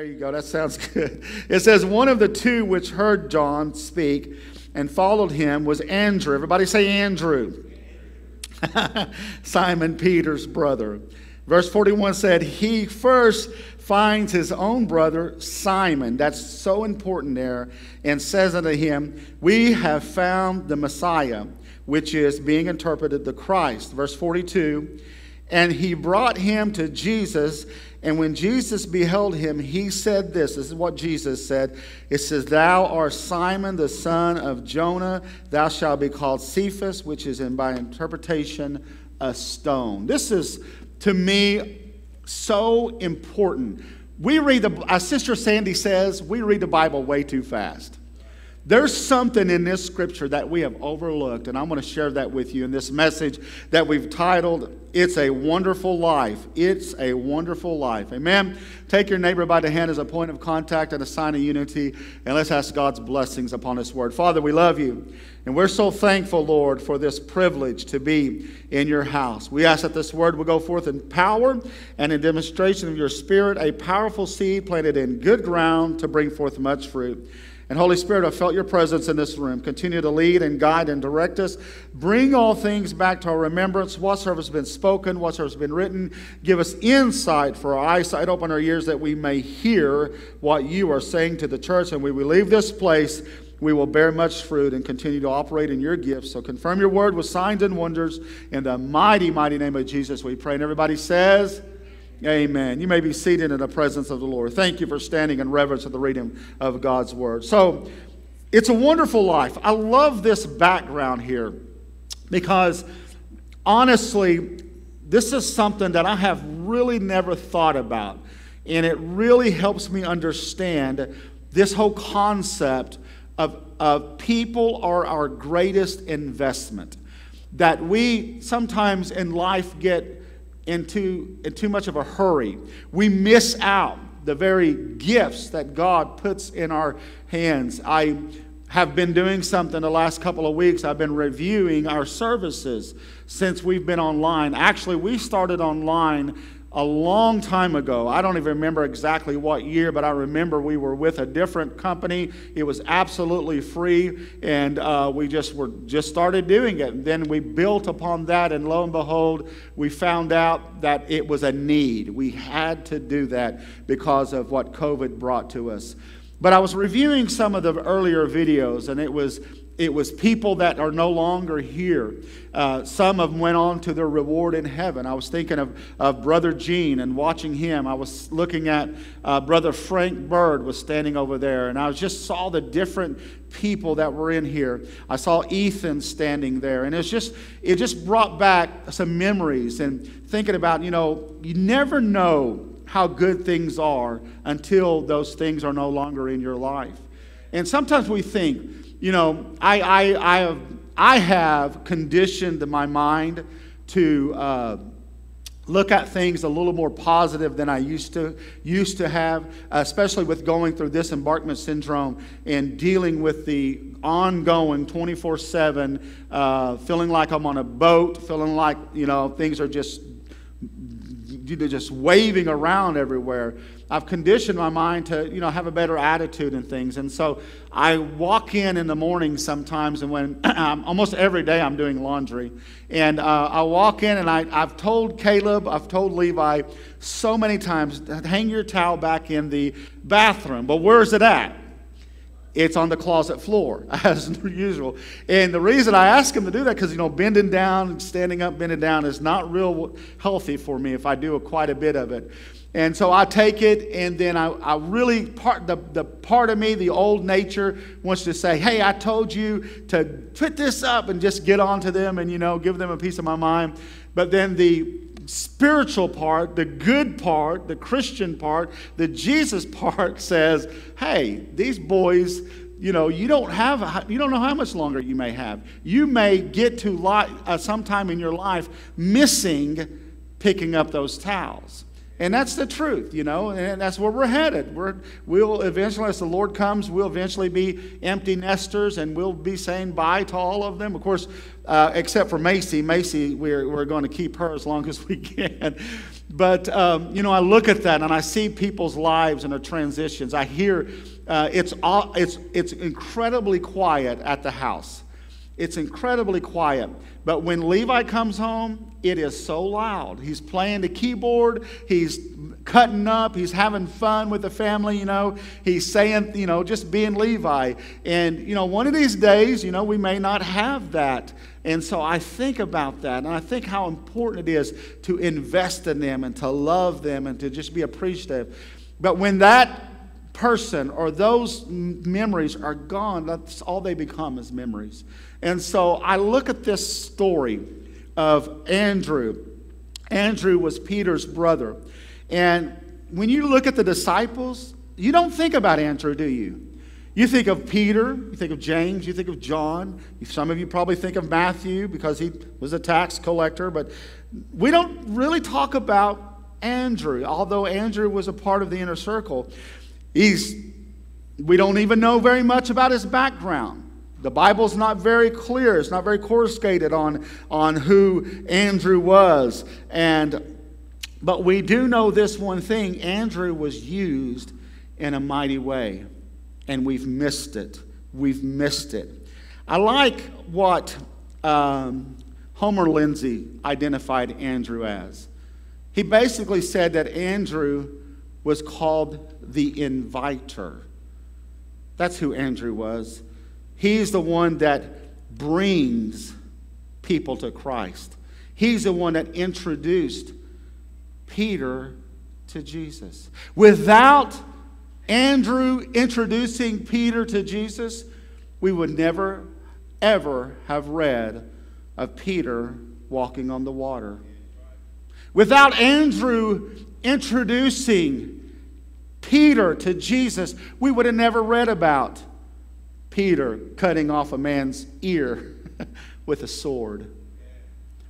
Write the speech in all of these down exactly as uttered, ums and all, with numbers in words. There you go. That sounds good. It says, one of the two which heard John speak and followed him was Andrew. Everybody say Andrew. Simon Peter's brother. Verse forty-one said, he first finds his own brother Simon. That's so important there. And says unto him, we have found the Messiah, which is being interpreted the Christ. Verse forty-two, and he brought him to Jesus. And when Jesus beheld him, he said this. This is what Jesus said. It says, thou art Simon, the son of Jonah. Thou shalt be called Cephas, which is in, by interpretation, a stone. This is, to me, so important. We read the, as Sister Sandy says, we read the Bible way too fast. There's something in this scripture that we have overlooked, and I'm going to share that with you in this message that we've titled, It's a Wonderful Life. It's a Wonderful Life. Amen. Take your neighbor by the hand as a point of contact and a sign of unity, and let's ask God's blessings upon His Word. Father, we love You, and we're so thankful, Lord, for this privilege to be in Your house. We ask that this Word will go forth in power and in demonstration of Your Spirit, a powerful seed planted in good ground to bring forth much fruit. And Holy Spirit, I felt Your presence in this room. Continue to lead and guide and direct us. Bring all things back to our remembrance, whatsoever has been spoken, whatsoever has been written. Give us insight for our eyesight. Open our ears that we may hear what You are saying to the church. And when we leave this place, we will bear much fruit and continue to operate in Your gifts. So confirm Your word with signs and wonders. In the mighty, mighty name of Jesus, we pray. And everybody says... Amen. You may be seated in the presence of the Lord. Thank you for standing in reverence of the reading of God's Word. So, it's a wonderful life. I love this background here because, honestly, this is something that I have really never thought about. And it really helps me understand this whole concept of, of people are our greatest investment. That we sometimes in life get... In too, in too much of a hurry. We miss out the very gifts that God puts in our hands. I have been doing something the last couple of weeks. I've been reviewing our services since we've been online. Actually, we started online a long time ago. I don't even remember exactly what year, but I remember we were with a different company. It was absolutely free, and uh, we just were just started doing it. And then we built upon that, and lo and behold, we found out that it was a need. We had to do that because of what COVID brought to us. But I was reviewing some of the earlier videos, and it was It was people that are no longer here. Uh, some of them went on to their reward in heaven. I was thinking of, of Brother Gene and watching him. I was looking at uh, Brother Frank Bird was standing over there. And I just saw the different people that were in here. I saw Ethan standing there. And it was just, it just brought back some memories. And thinking about, you know, you never know how good things are until those things are no longer in your life. And sometimes we think... You know, I, I, I, have, I have conditioned my mind to uh, look at things a little more positive than I used to, used to have, especially with going through disembarkment syndrome and dealing with the ongoing twenty-four seven, uh, feeling like I'm on a boat, feeling like, you know, things are just, they're just waving around everywhere. I've conditioned my mind to, you know, have a better attitude and things. And so I walk in in the morning sometimes, and when almost every day I'm doing laundry. And uh, I walk in, and I, I've told Caleb, I've told Levi so many times, hang your towel back in the bathroom. But where's it at? It's on the closet floor, as usual. And the reason I ask him to do that, because, you know, bending down, standing up, bending down is not real healthy for me if I do a, quite a bit of it. And so I take it, and then I, I really, part the, the part of me, the old nature, wants to say, hey, I told you to put this up and just get on to them and, you know, give them a piece of my mind. But then the spiritual part, the good part, the Christian part, the Jesus part says, hey, these boys, you know, you don't have, you don't know how much longer you may have. You may get to li- uh, sometime in your life missing picking up those towels. And that's the truth, you know, and that's where we're headed. We're, we'll eventually, as the Lord comes, we'll eventually be empty nesters, and we'll be saying bye to all of them. Of course, uh, except for Macy. Macy, we're, we're going to keep her as long as we can. But, um, you know, I look at that and I see people's lives and their transitions. I hear uh, it's, all, it's, it's incredibly quiet at the house. It's incredibly quiet. But when Levi comes home, it is so loud. He's playing the keyboard. He's cutting up. He's having fun with the family, you know. He's saying, you know, just being Levi. And, you know, one of these days, you know, we may not have that. And so I think about that, and I think how important it is to invest in them and to love them and to just be appreciative. But when that person or those memories are gone, that's all they become is memories. And so I look at this story of Andrew. Andrew was Peter's brother. And when you look at the disciples, you don't think about Andrew, do you? You think of Peter, you think of James, you think of John. Some of you probably think of Matthew because he was a tax collector. But we don't really talk about Andrew, although Andrew was a part of the inner circle. He's, we don't even know very much about his background. The Bible's not very clear. It's not very coruscated on, on who Andrew was. And, but we do know this one thing. Andrew was used in a mighty way. And we've missed it. We've missed it. I like what um, Homer Lindsay identified Andrew as. He basically said that Andrew was called the inviter. That's who Andrew was. He's the one that brings people to Christ. He's the one that introduced Peter to Jesus. Without Andrew introducing Peter to Jesus, we would never, ever have read of Peter walking on the water. Without Andrew introducing Peter to Jesus, we would have never read about Peter cutting off a man's ear with a sword.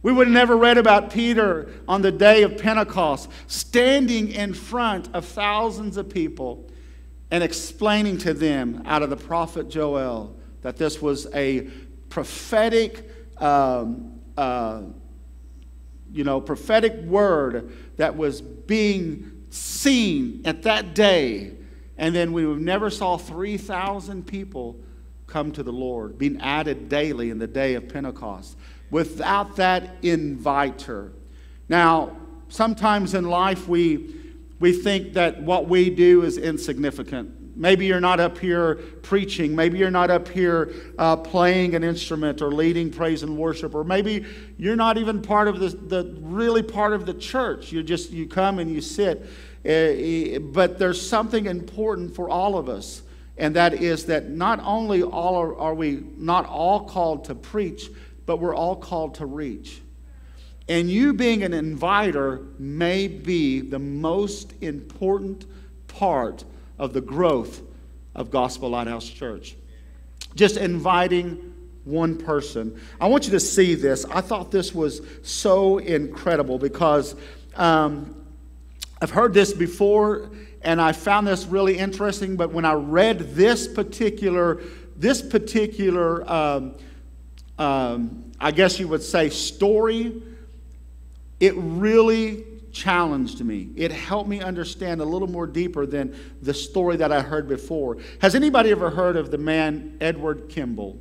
We would have never read about Peter on the day of Pentecost standing in front of thousands of people and explaining to them out of the prophet Joel that this was a prophetic um, uh, you know, prophetic word that was being seen at that day. And then we never saw three thousand people come to the Lord, being added daily in the day of Pentecost, without that inviter. Now, sometimes in life we, we think that what we do is insignificant. Maybe you're not up here preaching. Maybe you're not up here uh, playing an instrument or leading praise and worship. Or maybe you're not even part of the, the really part of the church. You just, you come and you sit. Uh, but there's something important for all of us. And that is that not only all are, are we not all called to preach, but we're all called to reach. And you being an inviter may be the most important part of the growth of Gospel Lighthouse Church. Just inviting one person. I want you to see this. I thought this was so incredible because um, I've heard this before and I found this really interesting, but when I read this particular, this particular, um, um, I guess you would say story, it really challenged me. It helped me understand a little more deeper than the story that I heard before. Has anybody ever heard of the man Edward Kimball?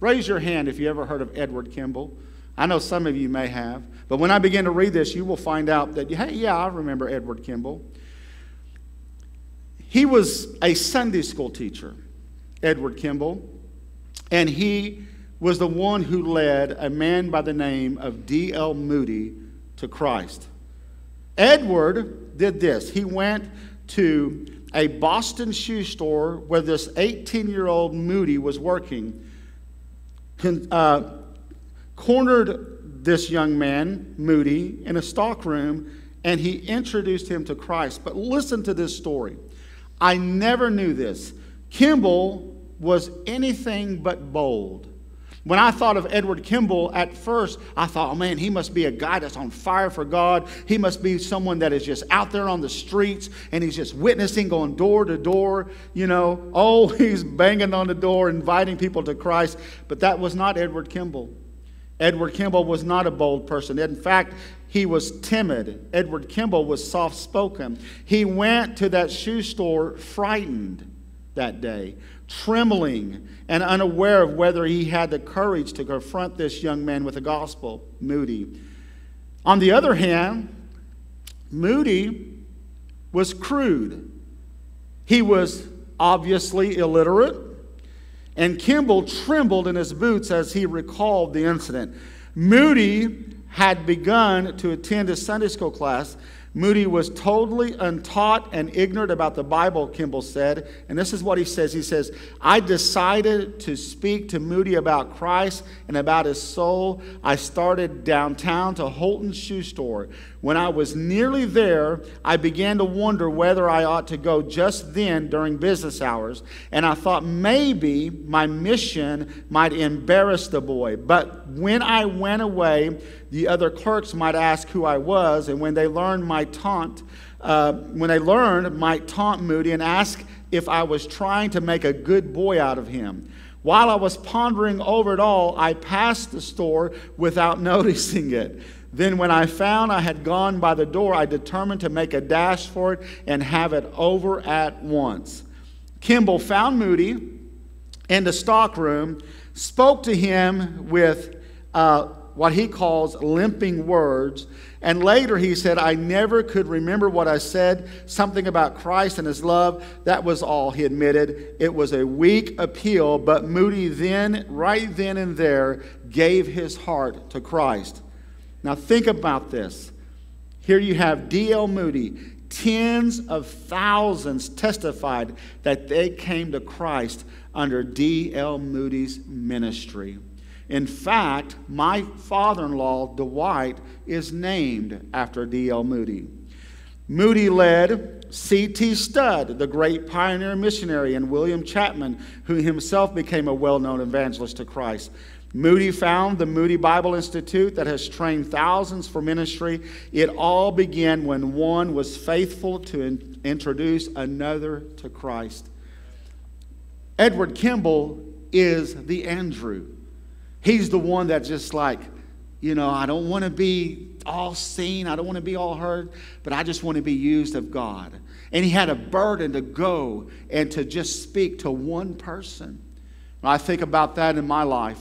Raise your hand if you ever heard of Edward Kimball. I know some of you may have, but when I begin to read this, you will find out that, hey, yeah, I remember Edward Kimball. He was a Sunday school teacher, Edward Kimball, and he was the one who led a man by the name of D L Moody to Christ. Edward did this. He went to a Boston shoe store where this eighteen-year-old Moody was working, con uh, cornered this young man, Moody, in a stockroom, and he introduced him to Christ. But listen to this story. I never knew this. Kimball was anything but bold. When I thought of Edward Kimball at first, I thought, oh man, he must be a guy that's on fire for God. He must be someone that is just out there on the streets and he's just witnessing, going door to door, you know. Oh, he's banging on the door, inviting people to Christ. But that was not Edward Kimball. Edward Kimball was not a bold person. In fact, he was timid. Edward Kimball was soft-spoken. He went to that shoe store frightened that day, trembling and unaware of whether he had the courage to confront this young man with the gospel, Moody. On the other hand, Moody was crude. He was obviously illiterate, and Kimball trembled in his boots as he recalled the incident. Moody had begun to attend his Sunday school class. Moody was totally untaught and ignorant about the Bible, Kimball said. And this is what he says. He says, I decided to speak to Moody about Christ and about his soul. I started downtown to Holton's shoe store. When I was nearly there, I began to wonder whether I ought to go just then during business hours. And I thought maybe my mission might embarrass the boy. But when I went away, the other clerks might ask who I was, and when they learned my taunt, uh, when they learned, might taunt Moody and ask if I was trying to make a good boy out of him. While I was pondering over it all, I passed the store without noticing it. Then when I found I had gone by the door, I determined to make a dash for it and have it over at once. Kimball found Moody in the stockroom, spoke to him with uh, what he calls limping words. And later he said, I never could remember what I said, something about Christ and his love. That was all, he admitted. It was a weak appeal, but Moody then, right then and there, gave his heart to Christ. Now think about this. Here you have D L Moody. Tens of thousands testified that they came to Christ under D L Moody's ministry. In fact, my father-in-law, Dwight, is named after D L Moody. Moody led C T Studd, the great pioneer missionary, and William Chapman, who himself became a well-known evangelist to Christ. Moody founded the Moody Bible Institute that has trained thousands for ministry. It all began when one was faithful to in- introduce another to Christ. Edward Kimball is the Andrew. He's the one that's just like, you know, I don't want to be all seen. I don't want to be all heard, but I just want to be used of God. And he had a burden to go and to just speak to one person. And I think about that in my life.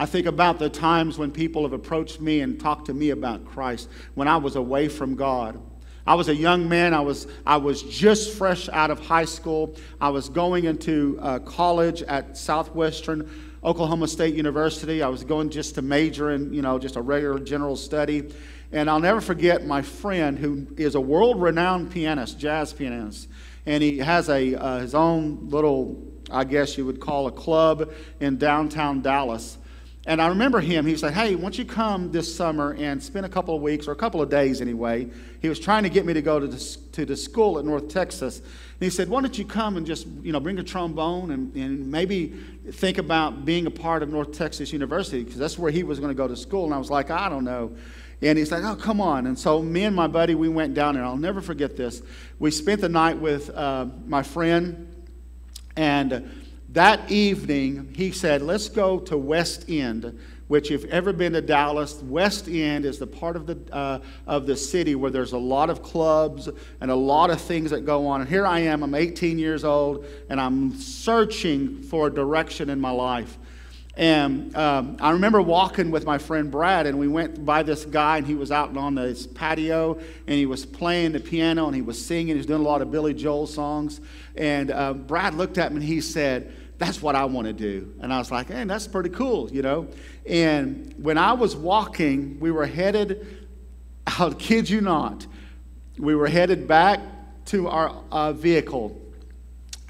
I think about the times when people have approached me and talked to me about Christ when I was away from God. I was a young man. I was, I was just fresh out of high school. I was going into uh, college at Southwestern Oklahoma State University. I was going just to major in, you know, just a regular general study. And I'll never forget my friend who is a world-renowned pianist, jazz pianist. And he has a, uh, his own little, I guess you would call a club in downtown Dallas. And I remember him. He said, hey, why don't you come this summer and spend a couple of weeks, or a couple of days anyway. He was trying to get me to go to the, to the school at North Texas. And he said, why don't you come and just, you know, bring a trombone and, and maybe think about being a part of North Texas University, because that's where he was going to go to school. And I was like, I don't know. And he's like, oh, come on. And so me and my buddy, we went down there. I'll never forget this. We spent the night with uh, my friend, and that evening, he said, let's go to West End, which if you've ever been to Dallas, West End is the part of the, uh, of the city where there's a lot of clubs and a lot of things that go on. And here I am, I'm eighteen years old, and I'm searching for a direction in my life. And um, I remember walking with my friend Brad, and we went by this guy, and he was out on this patio, and he was playing the piano, and he was singing. He was doing a lot of Billy Joel songs. And uh, Brad looked at me, and he said, that's what I want to do. And I was like, hey, that's pretty cool, you know. And when I was walking, we were headed, I'll kid you not, we were headed back to our uh, vehicle.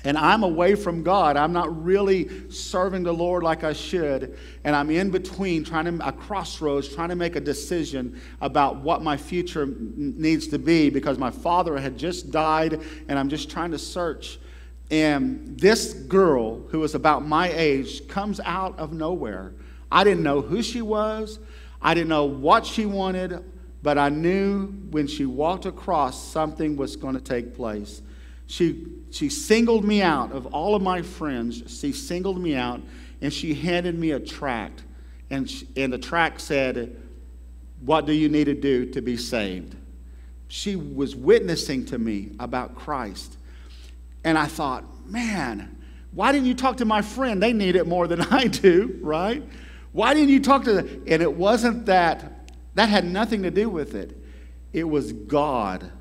And I'm away from God. I'm not really serving the Lord like I should. And I'm in between, trying to, a crossroads, trying to make a decision about what my future needs to be, because my father had just died, and I'm just trying to search. And this girl, who was about my age, comes out of nowhere. I didn't know who she was. I didn't know what she wanted. But I knew when she walked across, something was going to take place. She, she singled me out of all of my friends. She singled me out, and she handed me a tract. And, she, and the tract said, "What do you need to do to be saved?" She was witnessing to me about Christ. And I thought, man, why didn't you talk to my friend? They need it more than I do, right? Why didn't you talk to them? And it wasn't that. That had nothing to do with it. It was God.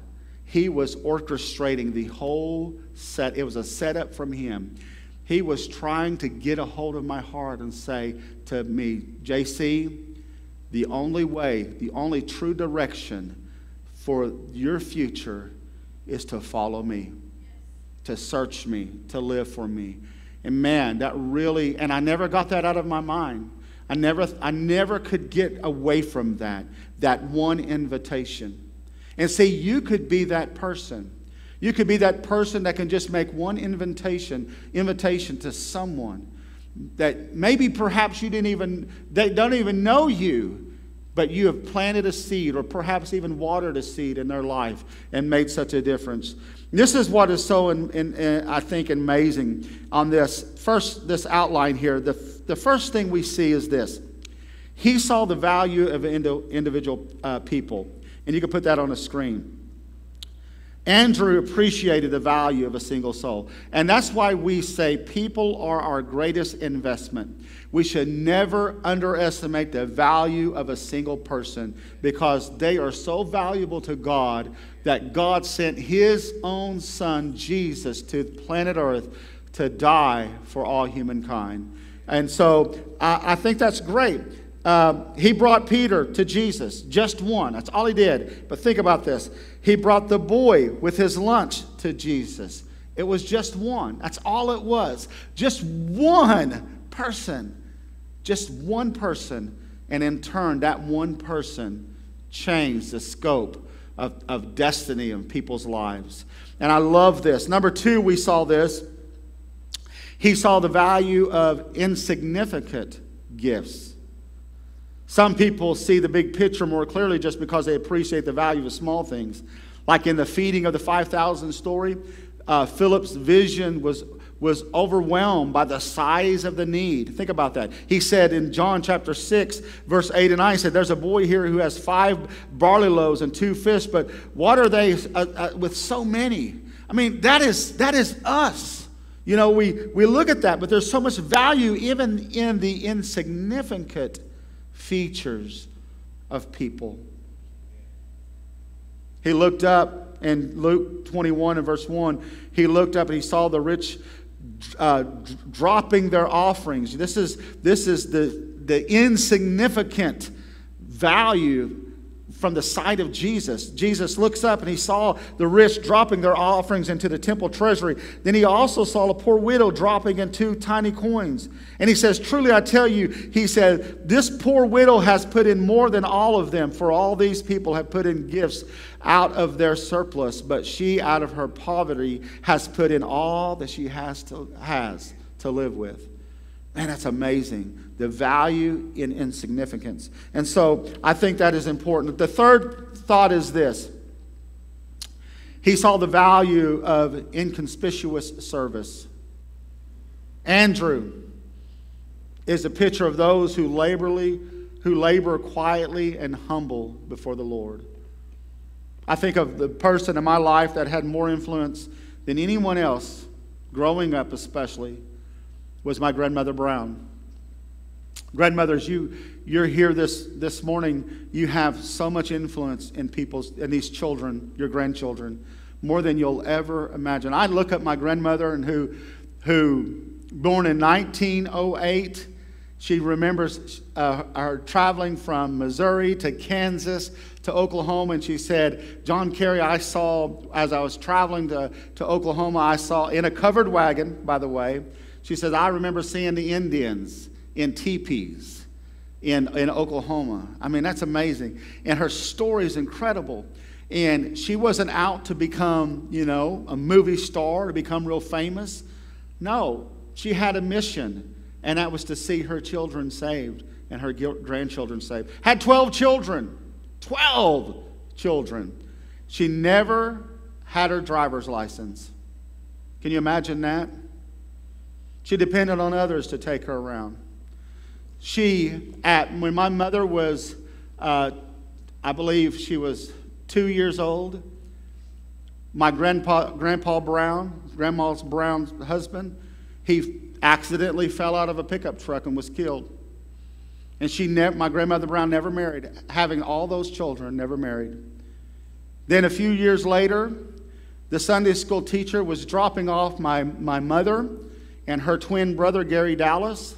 He was orchestrating the whole set. It was a setup from him. He was trying to get a hold of my heart and say to me, "J C, the only way, the only true direction for your future is to follow me, to search me, to live for me." And man, that really, and I never got that out of my mind. I never, I never could get away from that, that one invitation. And see, you could be that person. You could be that person that can just make one invitation, invitation to someone that maybe perhaps you didn't even, they don't even know you, but you have planted a seed or perhaps even watered a seed in their life and made such a difference. This is what is so, in, in, in, I think, amazing on this first, this outline here. The, the first thing we see is this. He saw the value of individual uh, people. And you can put that on a screen. Andrew appreciated the value of a single soul. And that's why we say people are our greatest investment. We should never underestimate the value of a single person, because they are so valuable to God that God sent his own son, Jesus, to planet Earth to die for all humankind. And so I, I think that's great. Um, he brought Peter to Jesus, just one. That's all he did. But think about this. He brought the boy with his lunch to Jesus. It was just one. That's all it was. Just one person. Just one person. And in turn, that one person changed the scope of, of destiny in people's lives. And I love this. Number two, we saw this. He saw the value of insignificant gifts. Some people see the big picture more clearly just because they appreciate the value of small things. Like in the feeding of the five thousand story, uh, Philip's vision was, was overwhelmed by the size of the need. Think about that. He said in John chapter six, verse eight and nine, he said, "There's a boy here who has five barley loaves and two fish, but what are they uh, uh, with so many?" I mean, that is, that is us. You know, we, we look at that, but there's so much value even in the insignificant features of people. He looked up in Luke twenty-one and verse one. He looked up and he saw the rich uh, dropping their offerings. This is, this is the, the insignificant value from the side of Jesus. Jesus looks up and he saw the rich dropping their offerings into the temple treasury. Then he also saw a poor widow dropping in two tiny coins. And he says, "Truly I tell you," he said, "this poor widow has put in more than all of them, for all these people have put in gifts out of their surplus, but she out of her poverty has put in all that she has to, has to live with." Man, that's amazing. The value in insignificance. And so I think that is important. The third thought is this. He saw the value of inconspicuous service. Andrew is a picture of those who laborly, who labor quietly and humble before the Lord. I think of the person in my life that had more influence than anyone else, growing up especially, was my grandmother Brown. Grandmothers, you, you're here this, this morning. You have so much influence in people's, in these children, your grandchildren, more than you'll ever imagine. I look at my grandmother, and who, who born in nineteen oh eight, she remembers uh, her traveling from Missouri to Kansas to Oklahoma, and she said, "John Kerry, I saw, as I was traveling to, to Oklahoma, I saw, in a covered wagon, by the way," she says, "I remember seeing the Indians in teepees in, in Oklahoma." I mean, that's amazing. And her story is incredible. And she wasn't out to become, you know, a movie star, to become real famous. No, she had a mission, and that was to see her children saved and her grandchildren saved. Had twelve children. twelve children. She never had her driver's license. Can you imagine that? She depended on others to take her around. She, at, when my mother was, uh, I believe she was two years old, my grandpa, Grandpa Brown, Grandma Brown's husband, he accidentally fell out of a pickup truck and was killed. And she never, my grandmother Brown never married, having all those children, never married. Then a few years later, the Sunday school teacher was dropping off my, my mother and her twin brother, Gary Dallas.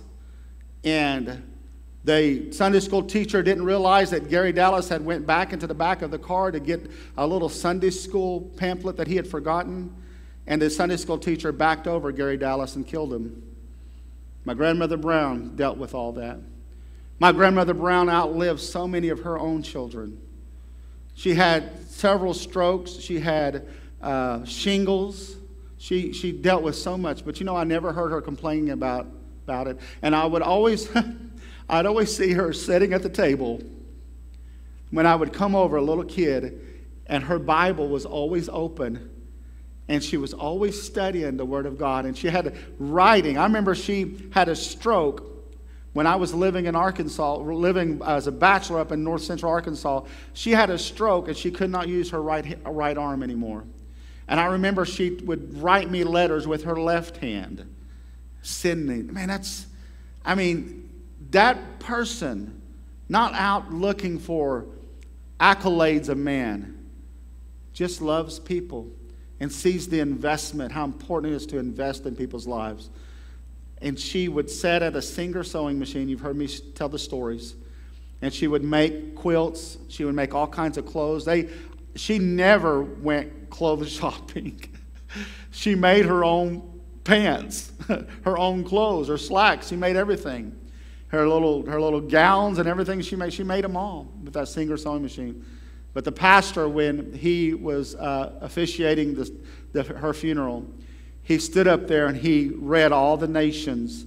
And the Sunday school teacher didn't realize that Gary Dallas had went back into the back of the car to get a little Sunday school pamphlet that he had forgotten. And the Sunday school teacher backed over Gary Dallas and killed him. My grandmother Brown dealt with all that. My grandmother Brown outlived so many of her own children. She had several strokes. She had uh, shingles. She, she dealt with so much. But, you know, I never heard her complaining about, about it. And I would always, I'd always see her sitting at the table when I would come over, a little kid, and her Bible was always open. And she was always studying the Word of God. And she had writing. I remember she had a stroke. When I was living in Arkansas, living as a bachelor up in North Central Arkansas, she had a stroke and she could not use her right, right arm anymore. And I remember she would write me letters with her left hand. Send me. Man, that's, I mean, that person, not out looking for accolades of man, just loves people and sees the investment, how important it is to invest in people's lives. And she would sit at a Singer sewing machine. You've heard me tell the stories. And she would make quilts. She would make all kinds of clothes. They, she never went clothes shopping. She made her own pants, her own clothes, her slacks. She made everything. Her little, her little gowns and everything she made. She made them all with that Singer sewing machine. But the pastor, when he was uh, officiating the, the, her funeral, he stood up there and he read all the nations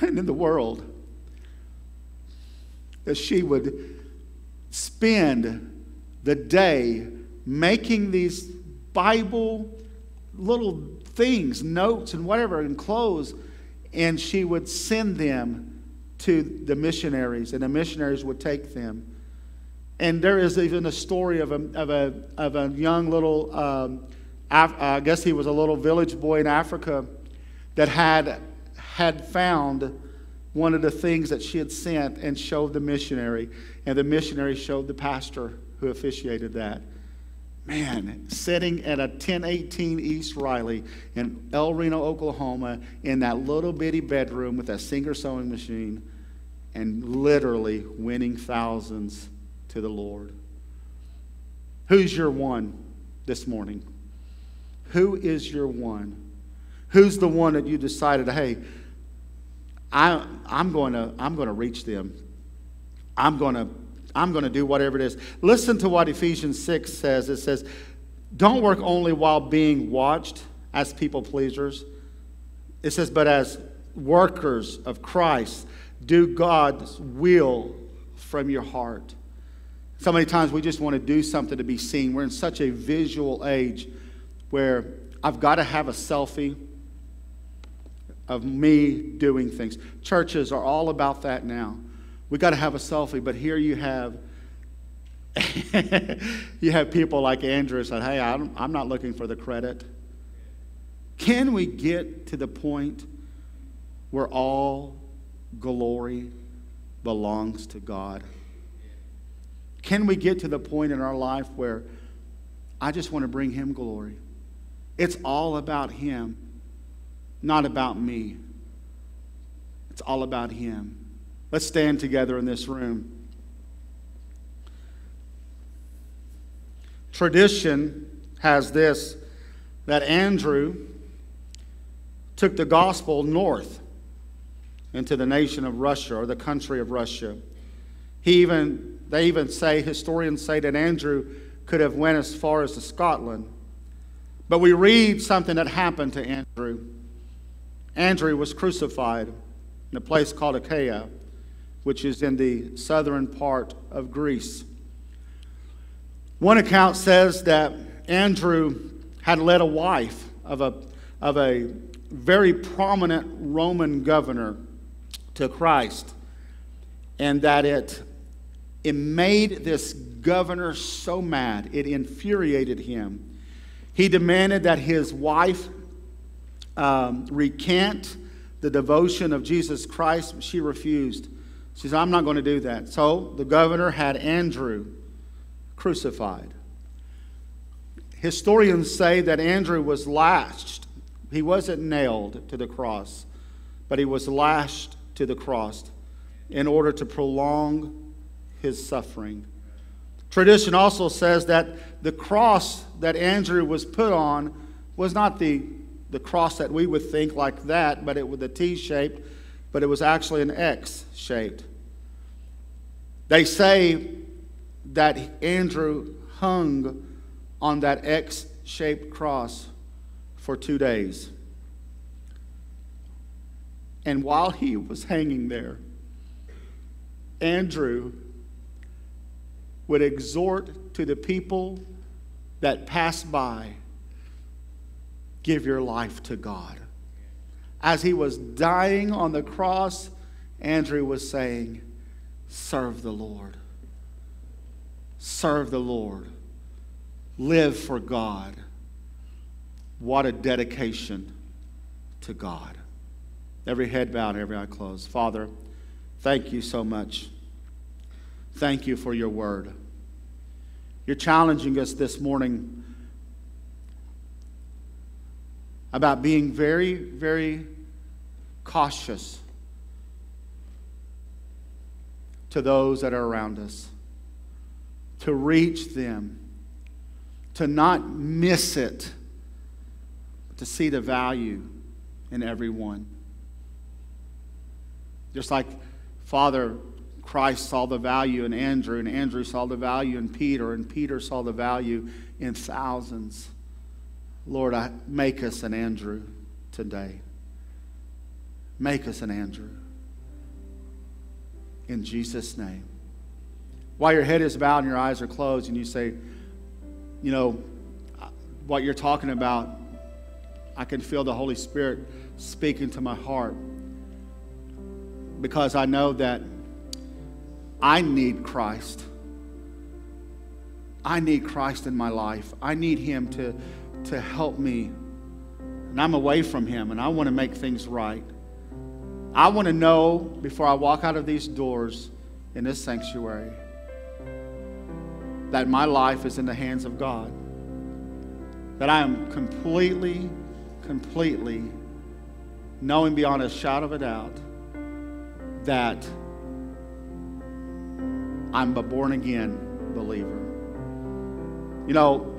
and in the world that she would spend the day making these Bible little things, notes and whatever, and clothes, and she would send them to the missionaries, and the missionaries would take them. And there is even a story of a, of a, of a young little... Um, I guess he was a little village boy in Africa that had, had found one of the things that she had sent and showed the missionary. And the missionary showed the pastor who officiated that. Man, sitting at a ten eighteen East Riley in El Reno, Oklahoma, in that little bitty bedroom with a Singer sewing machine and literally winning thousands to the Lord. Who's your one this morning? Who is your one? Who's the one that you decided, hey, I, I'm going to, I'm going to reach them. I'm going to, I'm going to do whatever it is. Listen to what Ephesians six says. It says, don't work only while being watched as people pleasers. It says, but as workers of Christ, do God's will from your heart. So many times we just want to do something to be seen. We're in such a visual age, where I've got to have a selfie of me doing things. Churches are all about that now. We've got to have a selfie, but here you have you have people like Andrew saying, hey, I'm, I'm not looking for the credit. Can we get to the point where all glory belongs to God? Can we get to the point in our life where I just want to bring Him glory? It's all about Him, not about me. It's all about Him. Let's stand together in this room. Tradition has this, that Andrew took the gospel north into the nation of Russia, or the country of Russia. He even, they even say, historians say that Andrew could have went as far as to Scotland. But we read something that happened to Andrew. Andrew was crucified in a place called Achaia, which is in the southern part of Greece. One account says that Andrew had led a wife of a, of a very prominent Roman governor to Christ, and that it, it made this governor so mad, it infuriated him. He demanded that his wife um, recant the devotion of Jesus Christ. She refused. She said, I'm not going to do that. So the governor had Andrew crucified. Historians say that Andrew was lashed. He wasn't nailed to the cross, but he was lashed to the cross in order to prolong his suffering. Tradition also says that the cross that Andrew was put on was not the, the cross that we would think like that, but it was the T-shaped, but it was actually an X-shaped. They say that Andrew hung on that X-shaped cross for two days. And while he was hanging there, Andrew would exhort to the people that passed by, give your life to God. As he was dying on the cross, Andrew was saying, serve the Lord. Serve the Lord. Live for God. What a dedication to God. Every head bowed, every eye closed. Father, thank you so much. Thank you for your word. You're challenging us this morning about being very, very cautious to those that are around us, to reach them, to not miss it, to see the value in everyone. Just like Father, Christ saw the value in Andrew, and Andrew saw the value in Peter, and Peter saw the value in thousands. Lord, I, make us an Andrew today. Make us an Andrew. In Jesus' name. While your head is bowed and your eyes are closed, and you say, you know, what you're talking about, I can feel the Holy Spirit speaking to my heart, because I know that I need Christ. I need Christ in my life. I need Him to, to help me. And I'm away from Him, and I want to make things right. I want to know before I walk out of these doors in this sanctuary that my life is in the hands of God. That I am completely, completely knowing beyond a shadow of a doubt that I'm a born-again believer. You know,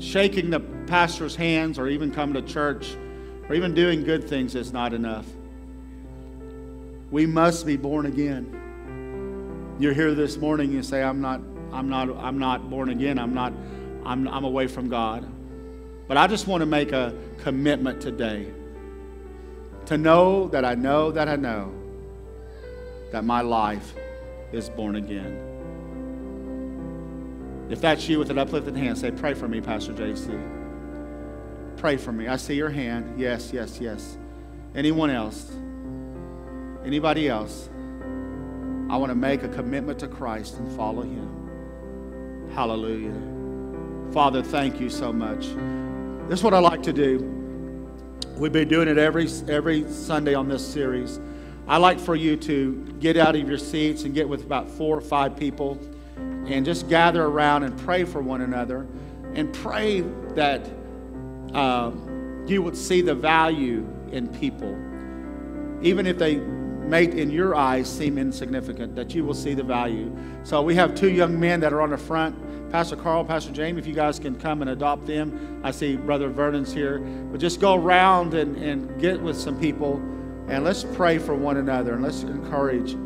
shaking the pastor's hands or even coming to church or even doing good things is not enough. We must be born again. You're here this morning and you say, I'm not, I'm not, I'm not born again. I'm not, I'm, I'm away from God. But I just want to make a commitment today to know that I know that I know that my life is born again. If that's you with an uplifted hand, say, pray for me, Pastor J C. Pray for me. I see your hand. Yes, yes, yes. Anyone else? Anybody else? I want to make a commitment to Christ and follow Him. Hallelujah. Father, thank you so much. This is what I like to do. We've been doing it every, every Sunday on this series. I like for you to get out of your seats and get with about four or five people and just gather around and pray for one another, and pray that uh, you would see the value in people. Even if they may, in your eyes, seem insignificant, that you will see the value. So we have two young men that are on the front. Pastor Carl, Pastor Jamie, if you guys can come and adopt them. I see Brother Vernon's here. But just go around and, and get with some people, and let's pray for one another, and let's encourage